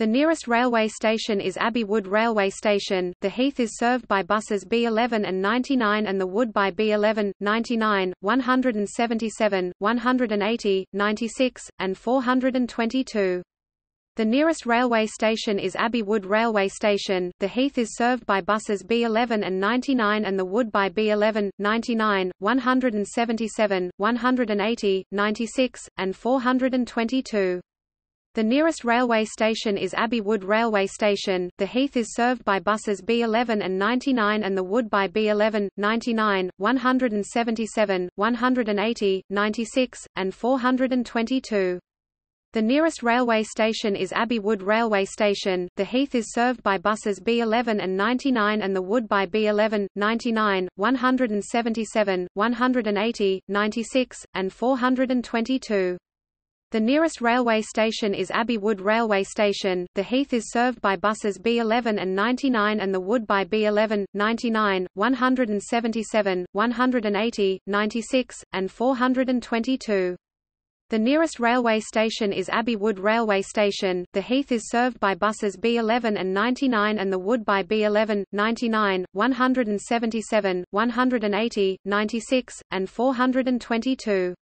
The nearest railway station is Abbey Wood Railway Station. The Heath is served by buses B11 and 99 and the Wood by B11, 99, 177, 180, 96, and 422. The nearest railway station is Abbey Wood Railway Station. The Heath is served by buses B11 and 99 and the Wood by B11, 99, 177, 180, 96, and 422. The nearest railway station is Abbey Wood Railway Station. The Heath is served by buses B11 and 99 and the Wood by B11, 99, 177, 180, 96, and 422. The nearest railway station is Abbey Wood Railway Station. The Heath is served by buses B11 and 99 and the Wood by B11, 99, 177, 180, 96, and 422. The nearest railway station is Abbey Wood Railway Station. The Heath is served by buses B11 and 99 and the Wood by B11, 99, 177, 180, 96, and 422. The nearest railway station is Abbey Wood Railway Station. The Heath is served by buses B11 and 99 and the Wood by B11, 99, 177, 180, 96, and 422.